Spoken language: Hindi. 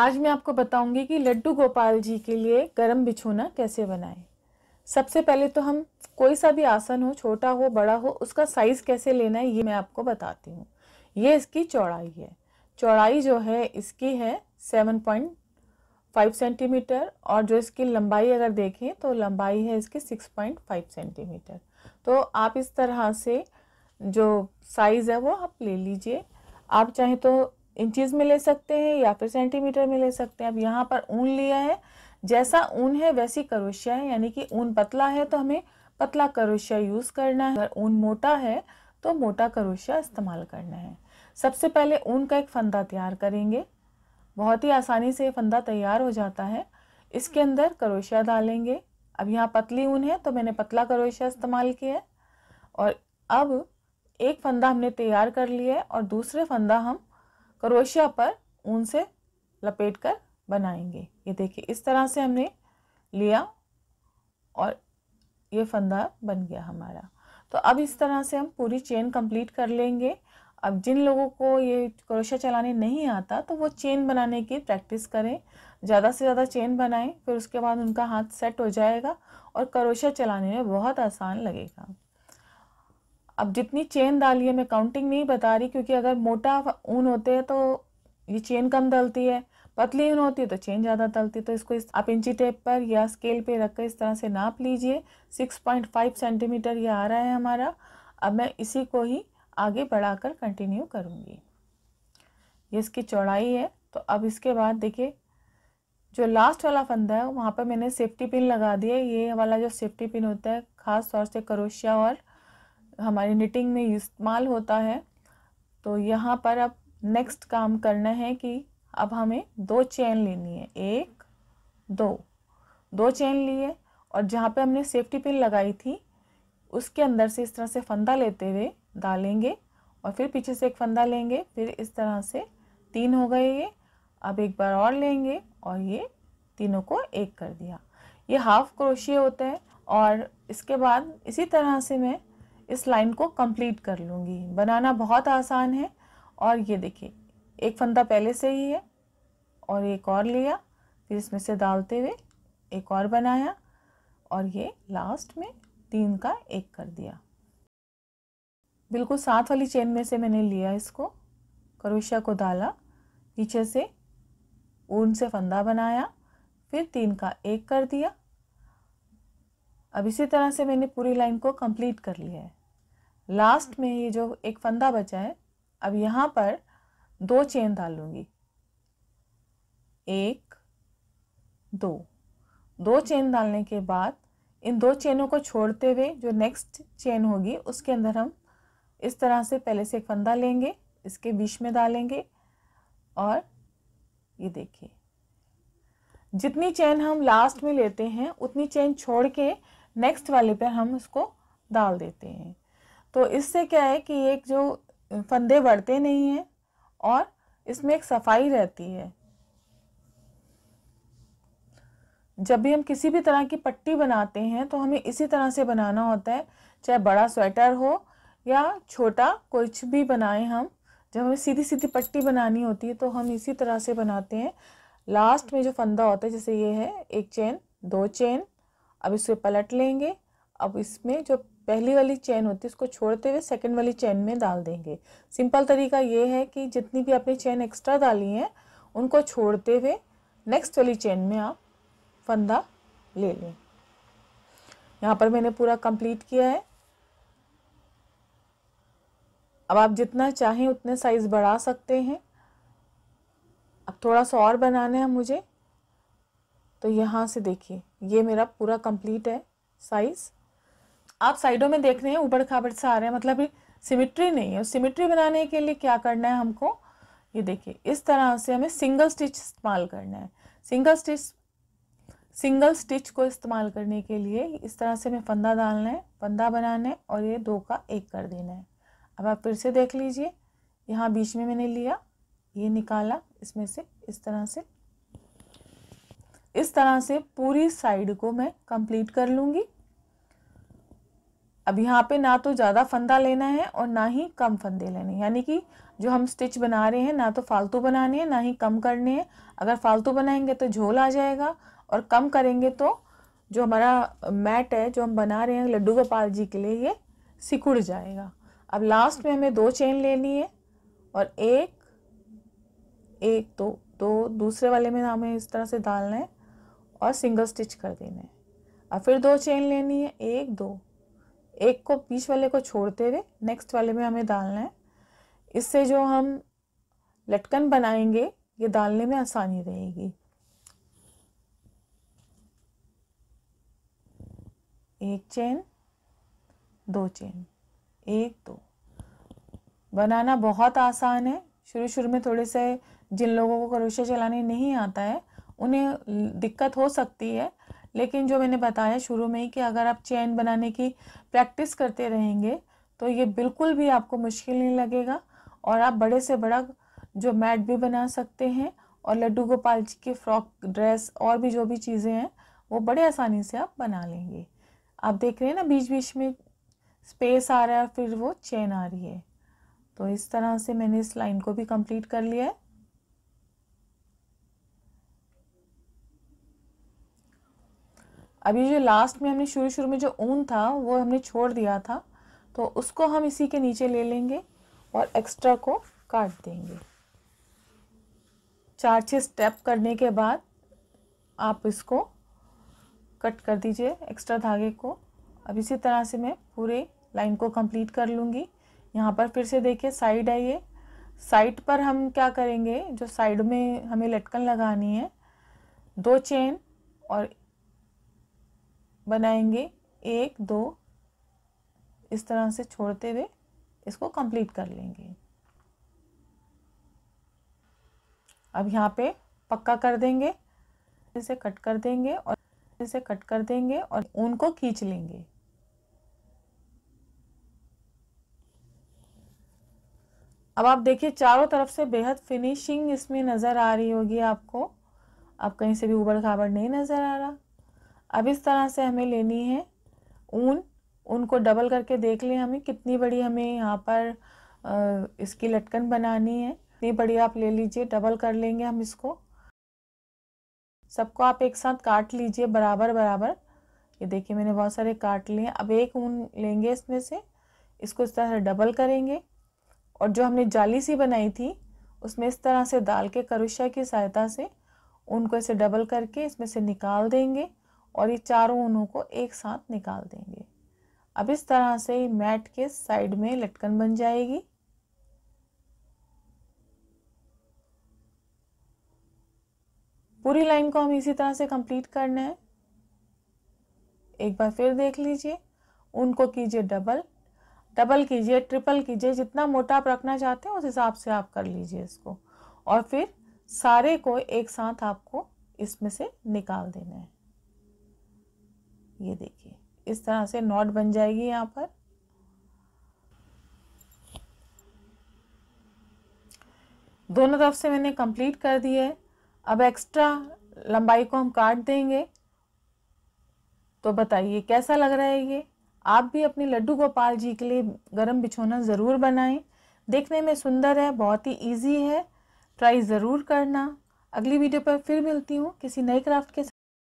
आज मैं आपको बताऊंगी कि लड्डू गोपाल जी के लिए गरम बिछोना कैसे बनाएं। सबसे पहले तो हम कोई सा भी आसन हो, छोटा हो बड़ा हो, उसका साइज़ कैसे लेना है ये मैं आपको बताती हूँ। ये इसकी चौड़ाई है, चौड़ाई जो है इसकी है 7.5 सेंटीमीटर और जो इसकी लंबाई अगर देखें तो लंबाई है इसकी 6.5 सेंटीमीटर। तो आप इस तरह से जो साइज़ है वो आप ले लीजिए। आप चाहे तो इंचेस में ले सकते हैं या फिर सेंटीमीटर में ले सकते हैं। अब यहाँ पर ऊन लिया है, जैसा ऊन है वैसी क्रोशिया है, यानी कि ऊन पतला है तो हमें पतला क्रोशिया यूज़ करना है, अगर ऊन मोटा है तो मोटा क्रोशिया इस्तेमाल करना है। सबसे पहले ऊन का एक फंदा तैयार करेंगे, बहुत ही आसानी से ये फंदा तैयार हो जाता है। इसके अंदर क्रोशिया डालेंगे। अब यहाँ पतली ऊन है तो मैंने पतला क्रोशिया इस्तेमाल किया है। और अब एक फंदा हमने तैयार कर लिया है और दूसरे फंदा हम क्रोशिया पर ऊन से लपेट कर बनाएंगे। ये देखिए इस तरह से हमने लिया और ये फंदा बन गया हमारा। तो अब इस तरह से हम पूरी चेन कंप्लीट कर लेंगे। अब जिन लोगों को ये क्रोशिया चलाने नहीं आता तो वो चेन बनाने की प्रैक्टिस करें, ज़्यादा से ज़्यादा चेन बनाएं, फिर उसके बाद उनका हाथ सेट हो जाएगा और क्रोशिया चलाने में बहुत आसान लगेगा। अब जितनी चेन डाली है मैं काउंटिंग नहीं बता रही, क्योंकि अगर मोटा ऊन होते हैं तो ये चेन कम डलती है, पतली ऊन होती है तो चेन ज़्यादा डलती है। तो इसको आप इंची टेप पर या स्केल पे रखकर इस तरह से नाप लीजिए। 6.5 सेंटीमीटर ये आ रहा है हमारा। अब मैं इसी को ही आगे बढ़ाकर कंटिन्यू करूँगी। ये इसकी चौड़ाई है। तो अब इसके बाद देखिए जो लास्ट वाला फंदा है वहाँ पर मैंने सेफ्टी पिन लगा दिया। ये वाला जो सेफ्टी पिन होता है ख़ास तौर से क्रोशिया और हमारी निटिंग में इस्तेमाल होता है। तो यहाँ पर अब नेक्स्ट काम करना है कि अब हमें दो चेन लेनी है, एक दो चेन लिए और जहाँ पे हमने सेफ्टी पिन लगाई थी उसके अंदर से इस तरह से फंदा लेते हुए डालेंगे और फिर पीछे से एक फंदा लेंगे, फिर इस तरह से तीन हो गए ये। अब एक बार और लेंगे और ये तीनों को एक कर दिया। ये हाफ क्रोशिया होता है। और इसके बाद इसी तरह से मैं इस लाइन को कंप्लीट कर लूँगी। बनाना बहुत आसान है। और ये देखिए एक फंदा पहले से ही है और एक और लिया, फिर इसमें से डालते हुए एक और बनाया और ये लास्ट में तीन का एक कर दिया। बिल्कुल साथ वाली चेन में से मैंने लिया, इसको क्रोशिया को डाला, पीछे से ऊन से फंदा बनाया, फिर तीन का एक कर दिया। अब इसी तरह से मैंने पूरी लाइन को कंप्लीट कर लिया है। लास्ट में ये जो एक फंदा बचा है अब यहाँ पर दो चेन डालूंगी, एक दो चेन डालने के बाद इन दो चेनों को छोड़ते हुए जो नेक्स्ट चेन होगी उसके अंदर हम इस तरह से पहले से एक फंदा लेंगे, इसके बीच में डालेंगे और ये देखिए जितनी चेन हम लास्ट में लेते हैं उतनी चेन छोड़ के नेक्स्ट वाले पर हम उसको डाल देते हैं। तो इससे क्या है कि एक जो फंदे बढ़ते नहीं हैं और इसमें एक सफाई रहती है। जब भी हम किसी भी तरह की पट्टी बनाते हैं तो हमें इसी तरह से बनाना होता है, चाहे बड़ा स्वेटर हो या छोटा कुछ भी बनाएं हम। जब हमें सीधी सीधी पट्टी बनानी होती है तो हम इसी तरह से बनाते हैं। लास्ट में जो फंदा होता है, जैसे ये है एक चेन दो चेन, अब इसको पलट लेंगे। अब इसमें जो पहली वाली चेन होती है उसको छोड़ते हुए सेकंड वाली चेन में डाल देंगे। सिंपल तरीका ये है कि जितनी भी आपने चेन एक्स्ट्रा डाली है उनको छोड़ते हुए नेक्स्ट वाली चेन में आप फंदा ले लें। यहाँ पर मैंने पूरा कंप्लीट किया है। अब आप जितना चाहें उतने साइज़ बढ़ा सकते हैं। अब थोड़ा सा और बनाना है मुझे, तो यहाँ से देखिए ये मेरा पूरा कंप्लीट है साइज़। आप साइडों में देख रहे हैं ऊबड़ खाबड़ से आ रहे हैं, मतलब सिमिट्री नहीं है। सिमिट्री बनाने के लिए क्या करना है हमको, ये देखिए इस तरह से हमें सिंगल स्टिच इस्तेमाल करना है। सिंगल स्टिच को इस्तेमाल करने के लिए इस तरह से हमें फंदा डालना है, फंदा बनाना है और ये दो का एक कर देना है। अब आप फिर से देख लीजिए, यहाँ बीच में मैंने लिया, ये निकाला, इसमें से इस तरह से पूरी साइड को मैं कंप्लीट कर लूँगी। अब यहाँ पे ना तो ज़्यादा फंदा लेना है और ना ही कम फंदे लेने, यानी कि जो हम स्टिच बना रहे हैं ना तो फालतू बनाने हैं ना ही कम करने हैं। अगर फालतू बनाएंगे तो झोल आ जाएगा और कम करेंगे तो जो हमारा मैट है जो हम बना रहे हैं लड्डू गोपाल जी के लिए ये सिकुड़ जाएगा। अब लास्ट में हमें दो चेन लेनी है और एक दो दूसरे वाले में हमें इस तरह से डालना है और सिंगल स्टिच कर देना है। और फिर दो चेन लेनी है, एक दो, एक को बीच वाले को छोड़ते हुए नेक्स्ट वाले में हमें डालना है। इससे जो हम लटकन बनाएंगे ये डालने में आसानी रहेगी। एक चेन, दो चेन, एक दो। बनाना बहुत आसान है। शुरू में थोड़े से जिन लोगों को क्रोशिया चलाने नहीं आता है उन्हें दिक्कत हो सकती है, लेकिन जो मैंने बताया शुरू में ही कि अगर आप चेन बनाने की प्रैक्टिस करते रहेंगे तो ये बिल्कुल भी आपको मुश्किल नहीं लगेगा और आप बड़े से बड़ा जो मैट भी बना सकते हैं और लड्डू गोपाल जी के फ्रॉक, ड्रेस और भी जो भी चीज़ें हैं वो बड़े आसानी से आप बना लेंगे। आप देख रहे हैं ना बीच बीच में स्पेस आ रहा है फिर वो चेन आ रही है। तो इस तरह से मैंने इस लाइन को भी कंप्लीट कर लिया है। अभी जो लास्ट में हमने शुरू में जो ऊन था वो हमने छोड़ दिया था तो उसको हम इसी के नीचे ले लेंगे और एक्स्ट्रा को काट देंगे। 4-6 स्टेप करने के बाद आप इसको कट कर दीजिए एक्स्ट्रा धागे को। अब इसी तरह से मैं पूरे लाइन को कंप्लीट कर लूँगी। यहाँ पर फिर से देखिए साइड है, ये साइड पर हम क्या करेंगे, जो साइड में हमें लटकन लगानी है दो चेन और बनाएंगे एक दो, इस तरह से छोड़ते हुए इसको कंप्लीट कर लेंगे। अब यहाँ पे पक्का कर देंगे, इसे कट कर देंगे और इसे कट कर देंगे और ऊन को खींच लेंगे। अब आप देखिए चारों तरफ से बेहद फिनिशिंग इसमें नज़र आ रही होगी आपको, आप कहीं से भी ऊबड़ खाबड़ नहीं नज़र आ रहा। अब इस तरह से हमें लेनी है ऊन, ऊन को डबल करके देख लें हमें कितनी बड़ी हमें यहाँ पर इसकी लटकन बनानी है। इतनी बड़ी आप ले लीजिए, डबल कर लेंगे हम इसको। सबको आप एक साथ काट लीजिए बराबर बराबर। ये देखिए मैंने बहुत सारे काट लिए। अब एक ऊन लेंगे इसमें से, इसको इस तरह से डबल करेंगे और जो हमने जाली सी बनाई थी उसमें इस तरह से डाल के क्रोशिया की सहायता से उनको ऐसे डबल करके इसमें से निकाल देंगे और ये चारों ऊनों को एक साथ निकाल देंगे। अब इस तरह से मैट के साइड में लटकन बन जाएगी। पूरी लाइन को हम इसी तरह से कंप्लीट करना है। एक बार फिर देख लीजिए, उनको कीजिए डबल, डबल कीजिए, ट्रिपल कीजिए, जितना मोटा आप रखना चाहते हैं उस हिसाब से आप कर लीजिए इसको और फिर सारे को एक साथ आपको इसमें से निकाल देना है। ये देखिए इस तरह से नॉट बन जाएगी यहाँ पर। दोनों तरफ से मैंने कंप्लीट कर दी है। अब एक्स्ट्रा लंबाई को हम काट देंगे। तो बताइए कैसा लग रहा है ये। आप भी अपने लड्डू गोपाल जी के लिए गरम बिछौना ज़रूर बनाएं। देखने में सुंदर है, बहुत ही इजी है, ट्राई ज़रूर करना। अगली वीडियो पर फिर मिलती हूँ किसी नए क्राफ्ट के साथ।